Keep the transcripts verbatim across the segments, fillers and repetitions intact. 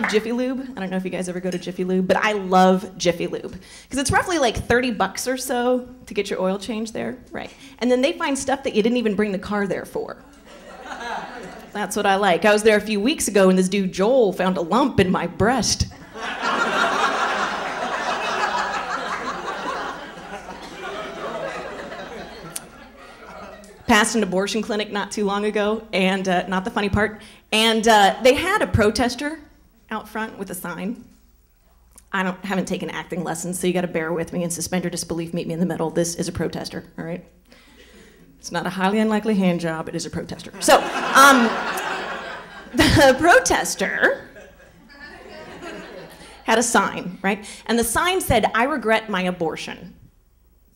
love Jiffy Lube. I don't know if you guys ever go to Jiffy Lube, but I love Jiffy Lube because it's roughly like thirty bucks or so to get your oil change there, right? And then they find stuff that you didn't even bring the car there for. That's what I like. I was there a few weeks ago and this dude Joel found a lump in my breast. Passed an abortion clinic not too long ago, and uh, not the funny part, and uh, they had a protester out front with a sign. I don't, haven't taken acting lessons, so you gotta bear with me and suspend your disbelief, meet me in the middle. This is a protester, all right? It's not a highly unlikely hand job, it is a protester. So, um, the protester had a sign, right? And the sign said, "I regret my abortion."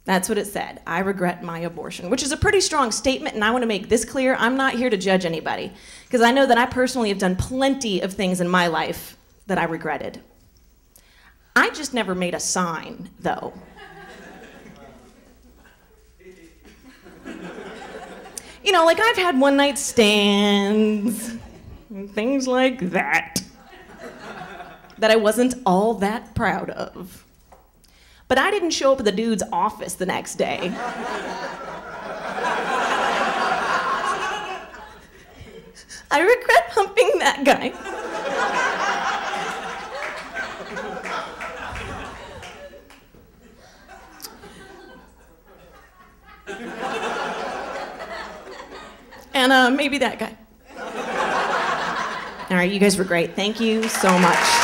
That's what it said. I regret my abortion, which is a pretty strong statement, and I want to make this clear. I'm not here to judge anybody, because I know that I personally have done plenty of things in my life that I regretted. I just never made a sign, though. You know, like I've had one-night stands, and things like that, that I wasn't all that proud of. But I didn't show up at the dude's office the next day. I regret humping that guy. And uh, maybe that guy. All right, you guys were great. Thank you so much.